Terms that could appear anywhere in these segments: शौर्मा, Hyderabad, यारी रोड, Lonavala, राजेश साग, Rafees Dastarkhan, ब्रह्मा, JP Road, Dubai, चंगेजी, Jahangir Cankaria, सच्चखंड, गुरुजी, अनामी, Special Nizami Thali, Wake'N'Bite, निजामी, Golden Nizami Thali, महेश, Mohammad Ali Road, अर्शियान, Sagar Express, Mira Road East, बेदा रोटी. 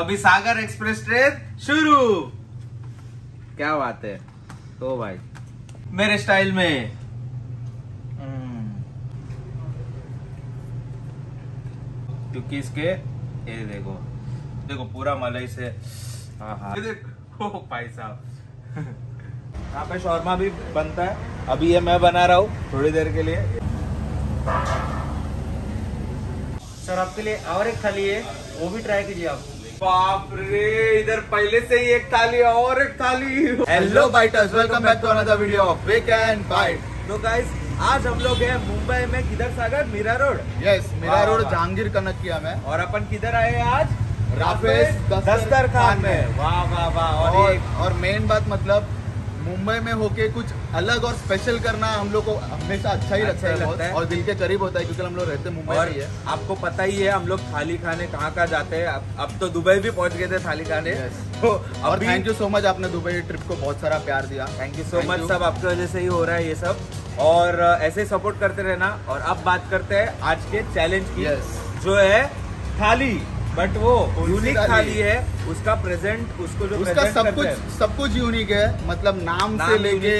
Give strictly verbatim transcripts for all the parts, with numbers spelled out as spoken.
अभी सागर express train शुरू। क्या बात है। तो भाई मेरे स्टाइल में क्योंकि इसके ये देखो देखो पूरा मलाई से। हाँ हाँ देखो भाई साहब यहाँ पे शौर्मा भी बनता है। अभी ये मैं बना रहा हूँ थोड़ी देर के लिए। सर आपके लिए और एक थाली है, वो भी ट्राई कीजिए आप। बाप रे, इधर पहले से ही एक थाली और एक थाली। Hello biters, welcome back to another video of wake and bite. तो गाइस आज हम लोग हैं मुंबई में, किधर Sagar? Mira road. Yes, Mira road Jahangir Kanakia में। और अपन किधर आए आज? राफेस दस्तरखान में। वाह वाह वाह। और और, और मेन बात मतलब मुंबई में होके कुछ अलग और स्पेशल करना हम लोग को हमेशा अच्छा ही लगता है और दिल के करीब होता है क्योंकि हम लोग रहते मुंबई में ही है। आपको पता ही है हम लोग थाली खाने कहाँ कहाँ जाते हैं। अब तो दुबई भी पहुँच गए थे थाली खाने। और थैंक यू सो मच, आपने दुबई ट्रिप को बहुत सारा प्यार दिया। थैंक यू सो मच, सब आपकी वजह से ही हो रहा है ये सब। और ऐसे ही सपोर्ट करते रहना। और अब बात करते हैं आज के चैलेंज की, जो है थाली, बट वो यूनिक थाली है। उसका प्रेजेंट, उसको जो उसका सब कुछ सब कुछ यूनिक है। मतलब नाम, नाम से लेके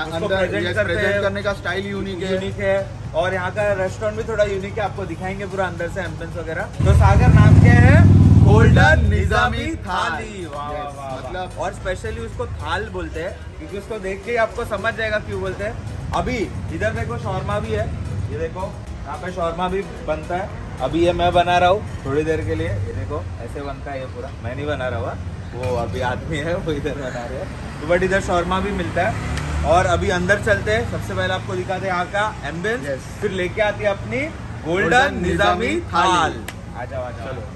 अंदर प्रेजेंट करने का स्टाइल यूनिक है, यूनिक है। और यहाँ का रेस्टोरेंट भी थोड़ा यूनिक है, आपको दिखाएंगे पूरा अंदर से एम्बियंस वगैरह। तो सागर नाम क्या है? गोल्डन निजामी थाली। वाह वाह। मतलब और स्पेशली उसको थाल बोलते हैं क्योंकि उसको देख के आपको समझ जाएगा क्यों बोलते हैं। अभी इधर देखो शौर्मा भी है, ये देखो यहाँ पे शौर्मा भी बनता है। अभी ये मैं बना रहा हूँ थोड़ी देर के लिए। ये देखो ऐसे बनता है, ये पूरा मैं नहीं बना रहा हुआ, वो अभी आदमी है वो इधर बना रहे हैं। तो बट इधर शौर्मा भी मिलता है। और अभी अंदर चलते हैं, सबसे पहले आपको दिखाते हैं यहाँ का एम्बियंस। yes. फिर लेके आते हैं अपनी गोल्डन निजामी थाल। आ जाओ आ जाओ। चलो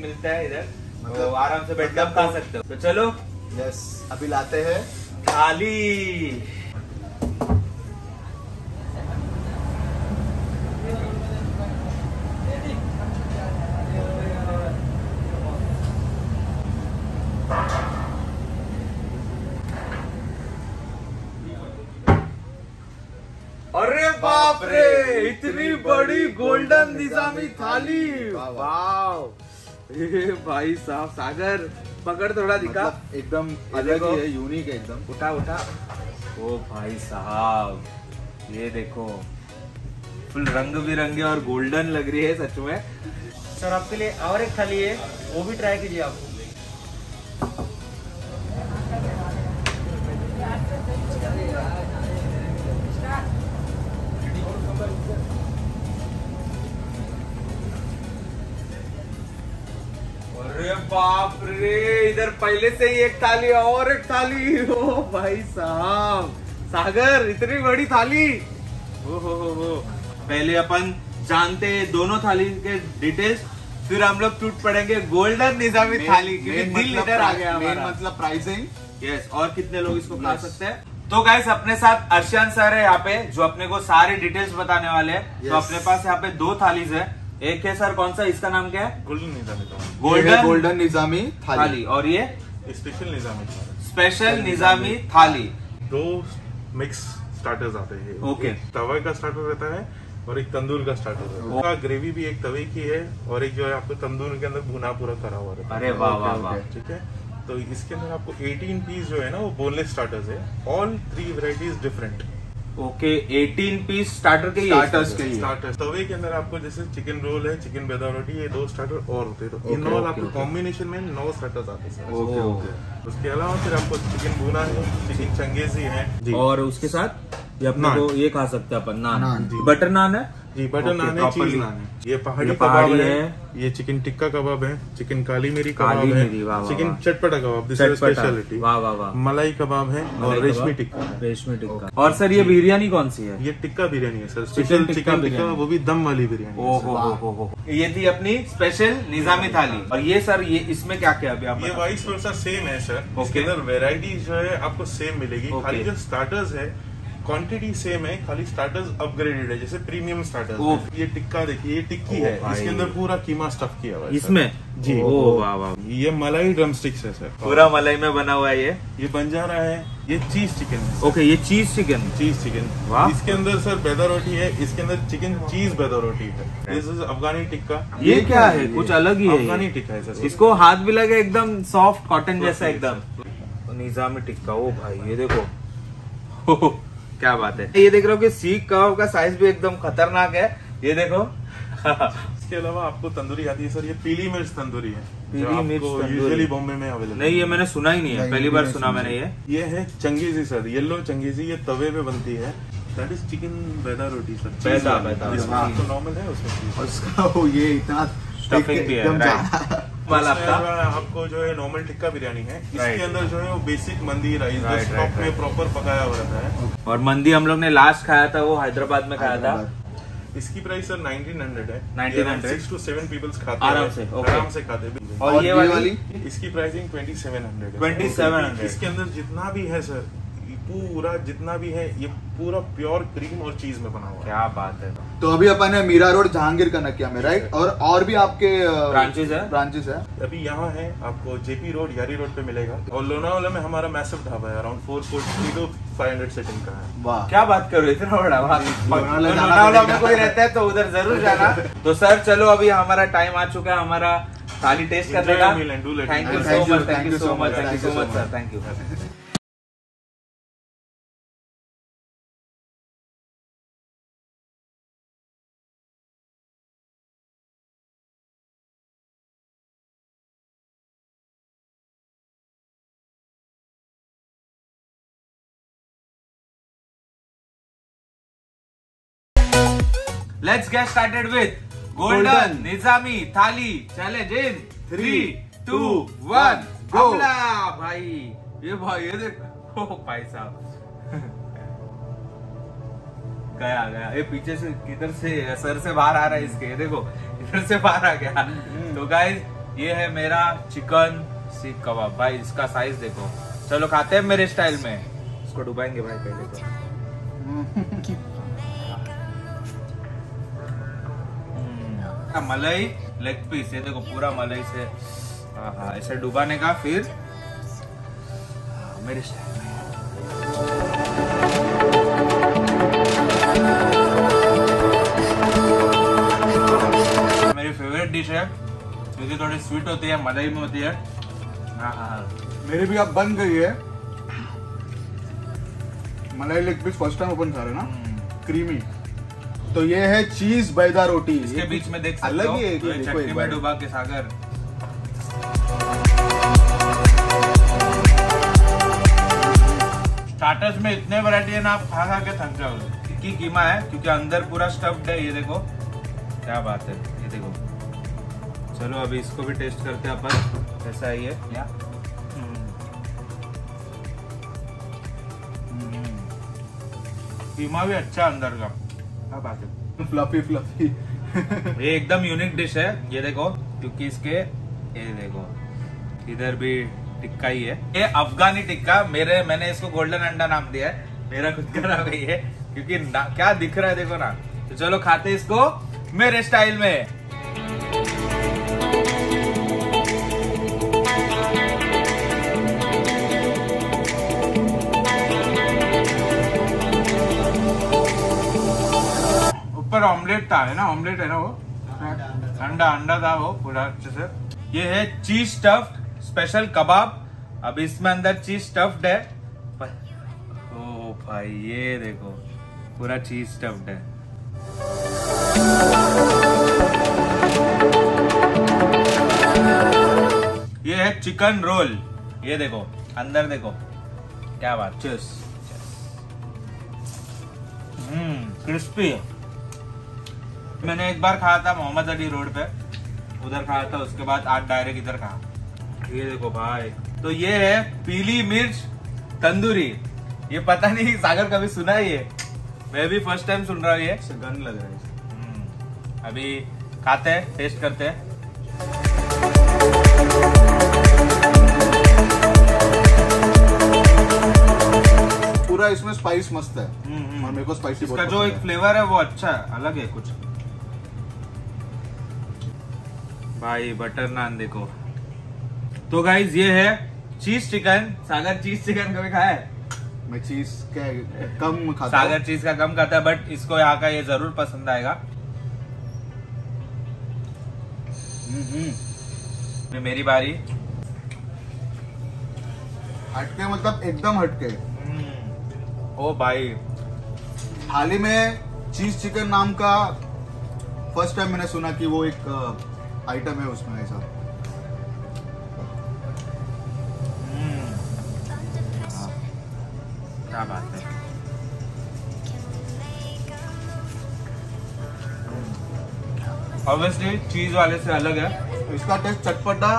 मिलता है इधर, मतलब तो आराम से बैठकर खा सकते हो। तो चलो यस, अभी लाते हैं थाली। अरे बाप रे, इतनी बड़ी गोल्डन निजामी थाली। वाह भाई साहब। सागर पकड़ थोड़ा दिखा, मतलब एकदम अलग ही है, यूनिक है एकदम। उठा उठा। ओ भाई साहब, ये देखो फुल रंग बिरंगे और गोल्डन लग रही है सच में। सर आपके लिए और एक थाली है, वो भी ट्राई कीजिए आप। अरे बाप रे, इधर पहले से ही एक थाली और एक थाली। ओ भाई साहब, सागर इतनी बड़ी थाली। ओ हो हो हो। पहले अपन जानते हैं दोनों थाली के डिटेल्स, फिर हम लोग टूट पड़ेंगे गोल्डन निजामी थाली के। दिल इधर आ गया हमारा। मतलब प्राइसिंग यस, और कितने लोग इसको खा सकते हैं। तो गाइस अपने साथ अर्शियान सर है यहाँ पे, जो अपने को सारे डिटेल्स बताने वाले है। तो अपने पास यहाँ पे दो थालीज है। एक है सर, कौन सा, इसका नाम क्या है? गोल्डन निजामी थाली। गोल्डन गोल्डन निजामी थाली, थाली। और ये स्पेशल निजामी थाली। स्पेशल निजामी थाली। दो मिक्स स्टार्टर्स आते हैं। Okay okay. तवे का स्टार्टर रहता है और एक तंदूर का स्टार्ट होता है। ग्रेवी भी एक तवे की है और एक जो है आपको तंदूर के अंदर भुना पूरा करा हुआ है। अरे वाह वाह वाह, ठीक है। तो इसके अंदर आपको अठारह पीस जो है ना वो बोनलेस स्टार्टर्स है, all three varieties different. Okay, अठारह पीस स्टार्टर के स्टार्टर्स के स्टार्टर्स तवे के अंदर आपको जैसे चिकन रोल है, चिकन बेदार रोटी, ये दो स्टार्टर और होते हैं। तो इन ऑल आपको कॉम्बिनेशन में नौ स्टार्टर्स आते हैं। Okay okay. उसके अलावा फिर आपको चिकन भुना है, चिकन चंगेजी है, और उसके साथ ये अपने को ये खा सकते हैं अपन नान, बटर नान है जी, बटर नान है, चीज नान है, ये पहाड़ी कबाब है, ये चिकन टिक्का कबाब है, चिकन काली मिरी कबाब है, चिकन चटपटा कबाब, दिस इज स्पेशलिटी, मलाई कबाब है और रेशमी टिक्का, रेशमी टिक्का। और सर ये बिरयानी कौन सी है? ये टिक्का बिरयानी है सर, स्पेशल चिकन टिक्का, वो भी दम वाली बिरयानी। ओहो, ये थी अपनी स्पेशल निजामी थाली। और ये सर ये इसमें क्या क्या है? ये वाइस वर्सा सेम है सर, इसके अंदर वेराइटी जो है आपको सेम मिलेगी, खाली जो स्टार्टर्स है क्वांटिटी सेम है, खाली स्टार्टर्स अपग्रेडेड है, जैसे प्रीमियम स्टार्टर्स। ये टिक्का देखिए, ये टिक्की है, इसके अंदर पूरा कीमा स्टफ किया हुआ है इसमें जी। ओ वाह वाह, ये मलाई ड्रमस्टिक्स है सर, पूरा मलाई में बना हुआ है। ये ये बंजारा है, ये चीज चिकन है। ओके, ये चीज चिकन, चीज चिकन। वाह, इसके अंदर सर बेदर रोटी है, इसके अंदर चिकन चीज बेदर रोटी है। दिस इज अफगानी टिक्का। ये क्या है? कुछ अलग ही है, अफगानी टिक्का है सर, इसको हाथ भी लगे एकदम सॉफ्ट कॉटन जैसा एकदम। निजामी टिक्का, ओ भाई ये देखो क्या बात है। ये देख रहे हो कि सीख कबाब का साइज भी एकदम खतरनाक है, ये देखो। इसके अलावा आपको तंदूरी आती है सर, ये पीली मिर्च तंदूरी है, पीली मिर्च यूजुअली बॉम्बे में अवेलेबल नहीं। ये मैंने सुना ही नहीं है, पहली बार सुना मैंने। ये ये है चंगेजी सर, येलो चंगेजी, ये तवे पे बनती है। दैट इज चिकन बेदा रोटी सर, बेदा बेदा नॉर्मल है उसमें, उसका वो ये इतना स्टफिंग भी है। आपको जो है नॉर्मल टिक्का बिरयानी है, इसके अंदर जो है वो बेसिक मंदी राइस स्टॉक में प्रॉपर पकाया हुआ रहता है। और मंदी हम लोग ने लास्ट खाया था वो हैदराबाद में खाया था। इसकी प्राइस सर नाइनटीन हंड्रेड है, nineteen hundred, six two seven peoples खाते आराम से, आराम से खाते हैं। और ये वाली इसकी pricing twenty seven hundred, twenty seven hundred. इसके अंदर जितना भी है सर, पूरा जितना भी है ये पूरा प्योर क्रीम और चीज में बना हुआ है। क्या बात है। तो अभी अपन है मीरा रोड जहांगीर कनकिया में, राइट? और और भी आपके ब्रांचेस है, ब्रांचेस है अभी यहाँ है, आपको जेपी रोड, यारी रोड पे मिलेगा। और लोनावाला में हमारा मैसिव ढाबा है, around four four five hundred setting का है। वाह, क्या बात कर रहे, इतना बड़ा। लोनावाला में कोई रहता है तो उधर जरूर जाना। तो सर चलो, अभी हमारा टाइम आ चुका है हमारा थाली टेस्ट करने का। Thank you so much, thank you so much, thank you so much sir, thank you. Let's get started with Golden Nizami Thali Challenge in three, two, one, go! अपना भाई, ये भाई ये देखो भाई साहब गया गया। ये पीछे से किधर से सर से बाहर आ रहा है इसके, ये देखो इधर से बाहर आ गया। तो गाइज ये है मेरा चिकन सीख कबाब, भाई इसका साइज देखो। चलो खाते हैं मेरे स्टाइल में, इसको डुबाएंगे भाई पहले तो। मलाई लेग पीस, ये देखो पूरा मलाई से ऐसे डुबाने का, फिर मेरे स्टाइल में। मेरी फेवरेट डिश है क्योंकि थोड़ी स्वीट होती है, मलाई में होती है। मेरी भी अब बन गई है मलाई leg piece, first time open खा रहे ना, क्रीमी। तो ये है चीज बैदा रोटी, इसके बीच में देख सकते हो चटनी में डुबा के सागर। स्टार्टर्स में इतने वैरायटी है ना, आप खा खा के थक जाओगे। की कीमा है क्योंकि अंदर पूरा स्टफ्ड है, ये देखो क्या बात है, ये देखो। चलो अभी इसको भी टेस्ट करते हैं अपन, ऐसा ही है क्या? कीमा भी अच्छा अंदर का, बात है फ्लफी फ्लफी। ये एकदम यूनिक डिश है, ये देखो, क्योंकि इसके ये देखो इधर भी टिक्का ही है। ये अफगानी टिक्का, मेरे मैंने इसको गोल्डन अंडा नाम दिया है, मेरा खुद का नाम ही है क्योंकि ना, क्या दिख रहा है देखो ना। तो चलो खाते इसको मेरे स्टाइल में। ऑमलेट था, है ना, ऑमलेट है ना, वो अंडा अंडा था वो पूरा अच्छे से। ये है चीज स्टफ्ड स्पेशल कबाब। अब इसमें अंदर चीज स्टफ्ड है। ओ भाई ये देखो पूरा चीज स्टफ्ड है। ये है चिकन रोल, ये देखो अंदर देखो क्या बात। चीज हम्म क्रिस्पी है। मैंने एक बार खाया था मोहम्मद अली रोड पे, उधर खाया था, उसके बाद आज डायरेक्ट इधर खाया। ये देखो भाई। तो ये है पीली मिर्च तंदूरी। ये पता नहीं सागर कभी सुना है, ये मैं भी फर्स्ट टाइम सुन रहा हूँ। ये गंद लग रहा है। अभी खाते हैं, टेस्ट करते हैं। पूरा इसमें स्पाइस मस्त है और मेरे को स्पाइसी इसका जो एक फ्लेवर है वो अच्छा है, अलग है कुछ। भाई बटर नान देखो। तो गाइज ये है चीज चिकन। सागर चीज चिकन कभी खाया है? मैं चीज का कम खाता, सागर चीज का कम खाता है, बट इसको यहाँ का ये जरूर पसंद आएगा। हम्म मेरी बारी। हटके मतलब एकदम हटके। ओ भाई थाली में चीज चिकन नाम का फर्स्ट टाइम मैंने सुना कि वो एक आइटम है उसमें ऐसा। क्या बात है। ऑब्वियसली चीज वाले से अलग है। इसका टेस्ट चटपटा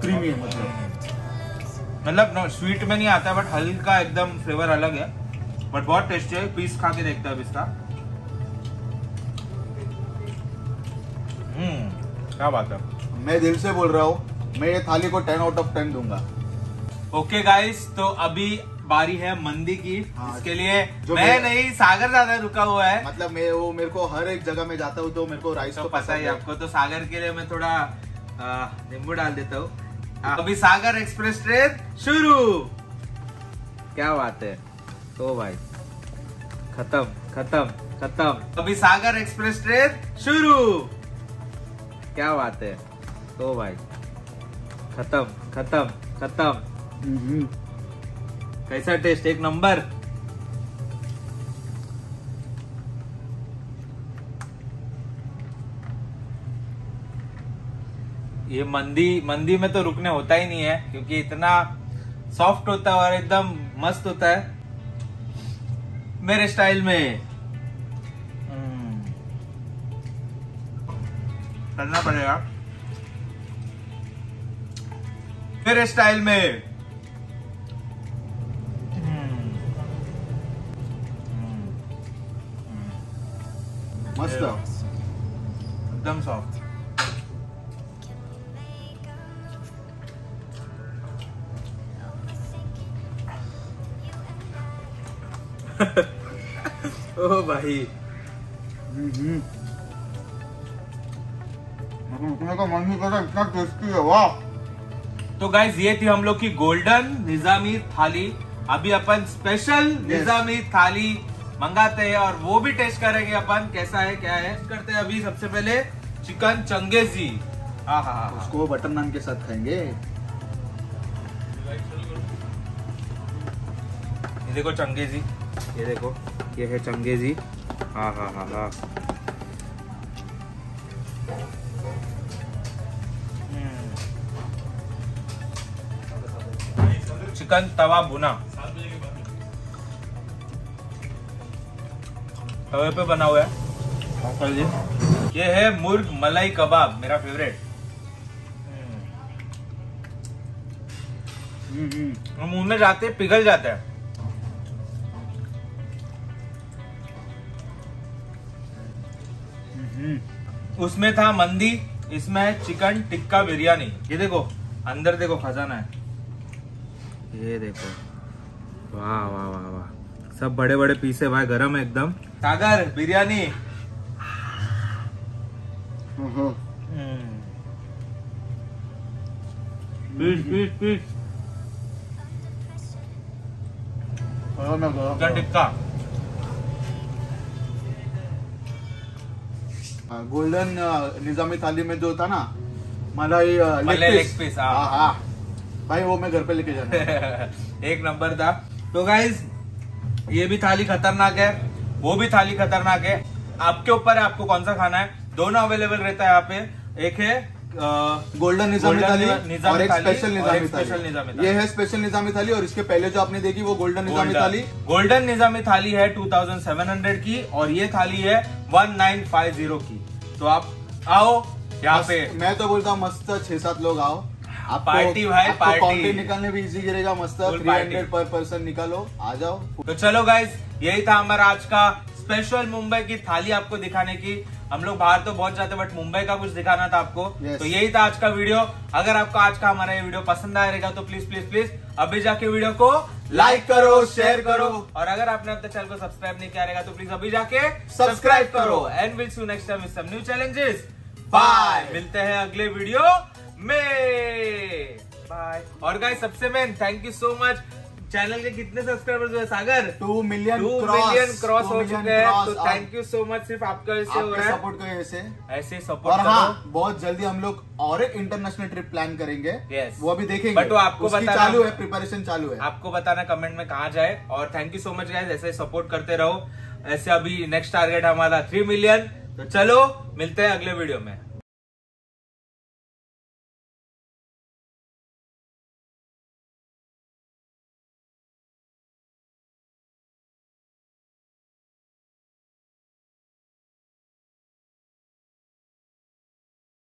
क्रीमी है, मतलब मतलब स्वीट में नहीं आता, बट हल्का एकदम फ्लेवर अलग है, बट बहुत टेस्टी है। पीस खा के देखते हैं अब इसका। हम्म क्या बात है। मैं दिल से बोल रहा हूँ, मैं ये थाली को टेन आउट ऑफ टेन दूंगा। ओके गाइस, तो अभी बारी है मंदी की। हाँ, इसके लिए मैं नहीं सागर ज्यादा रुका हुआ है, मतलब मैं वो मेरे को हर एक जगह में जाता हूँ तो मेरे को राइस तो, तो पता ही आपको। तो सागर के लिए मैं थोड़ा नींबू डाल देता हूँ। अभी सागर एक्सप्रेस ट्रेन शुरू। क्या बात है। तो भाई खत्म खत्म खत्म। अभी सागर एक्सप्रेस ट्रेन शुरू। क्या बात है। तो भाई खत्म खत्म खत्म। कैसा टेस्ट? एक नंबर। ये मंदी मंदी में तो रुकने होता ही नहीं है, क्योंकि इतना सॉफ्ट होता है और एकदम मस्त होता है मेरे स्टाइल में। करना पड़ेगा मेरे स्टाइल में। मस्त एकदम सॉफ्ट। ओ भाई रुकने का मन नहीं कर रहा, इतना टेस्टी है। वाह। तो गाइज ये थी हम लोग की गोल्डन निजामी थाली। अभी अपन स्पेशल निजामी थाली मंगाते हैं और वो भी टेस्ट करेंगे अपन कैसा है क्या है। करते हैं अभी सबसे पहले चिकन चंगेजी। हाँ हाँ हाँ, उसको बटर नान के साथ खाएंगे। ये देखो चंगेजी, ये देखो ये है चंगेजी। हाँ हाँ हाँ हाँ। चिकन तवा भुना, तवे पे बना हुआ है। ये है मुर्ग मलाई कबाब, मेरा फेवरेट। मुंह में जाते पिघल जाता है। उसमें था मंदी, इसमें है चिकन टिक्का बिरयानी। ये देखो अंदर देखो खजाना है। ये देखो वाह वाह वाह वाह, सब बड़े बड़े पीस है भाई, गरम है एकदम। Sagar biryani. Piece piece piece chicken tikka. Golden निजामी थाली में जो था ना मलाई लेग पीस, हाँ हाँ भाई वो मैं घर पे लेके जाना एक नंबर था। तो गाइज ये भी थाली खतरनाक है, वो भी थाली खतरनाक है, आपके ऊपर है आपको कौन सा खाना है। दोनों अवेलेबल रहता है यहाँ पे, एक है गोल्डन निजामी थाली और एक स्पेशल निजामी थाली। ये है स्पेशल निजामी थाली और इसके पहले जो आपने देखी वो गोल्डन निजामी थाली। गोल्डन निजामी थाली है सत्ताईस सौ की और ये थाली है उन्नीस सौ पचास की। तो आप आओ यहाँ पे, मैं तो बोलता हूँ मस्त छह सात लोग आओ, आप पार्टी भाई पार्टी, काउंटर निकालने भी इजी गिरेगा, मस्त तीन सौ पर पर्सन निकालो, आ जाओ। तो चलो गाइस यही था हमारा आज का स्पेशल मुंबई की थाली आपको दिखाने की। हम लोग बाहर तो बहुत जाते बट मुंबई का कुछ दिखाना था आपको। yes. तो यही था आज का वीडियो। अगर आपको आज का हमारा ये वीडियो पसंद आएगा तो प्लीज प्लीज प्लीज अभी जाके वीडियो को लाइक करो, शेयर करो, और अगर आपने अब तक चैनल को सब्सक्राइब नहीं किया रहेगा तो प्लीज अभी जाके सब्सक्राइब करो। And will see you next time with some new challenges. Bye, मिलते हैं अगले वीडियो में, बाय। और गाइस सबसे main thank you so much, channel के कितने सब्सक्राइबर्स हुए Sagar? Two million two million cross हो चुके हैं। तो थैंक यू सो मच, सिर्फ आपका ऐसे हो रहा है, सपोर्ट करें ऐसे ऐसे सपोर्ट। और हाँ, बहुत जल्दी हम लोग और एक इंटरनेशनल ट्रिप प्लान करेंगे, yes. वो अभी देखेंगे बट वो आपको बताना चालू है, प्रिपरेशन चालू है, आपको बताना कमेंट में कहाँ जाए। और thank you so much guys, ऐसे सपोर्ट करते रहो। ऐसे अभी नेक्स्ट टारगेट हमारा थ्री मिलियन। तो चलो मिलते हैं अगले वीडियो में।